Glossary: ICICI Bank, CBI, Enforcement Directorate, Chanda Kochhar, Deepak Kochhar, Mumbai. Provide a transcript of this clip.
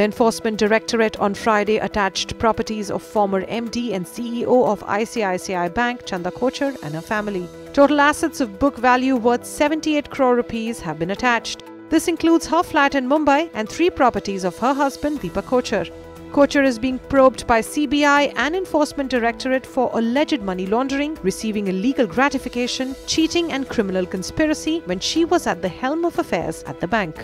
The Enforcement Directorate on Friday attached properties of former MD and CEO of ICICI Bank, Chanda Kochhar, and her family. Total assets of book value worth 78 crore rupees have been attached. This includes her flat in Mumbai and 3 properties of her husband, Deepak Kochhar. Kochhar is being probed by CBI and Enforcement Directorate for alleged money laundering, receiving illegal gratification, cheating and criminal conspiracy when she was at the helm of affairs at the bank.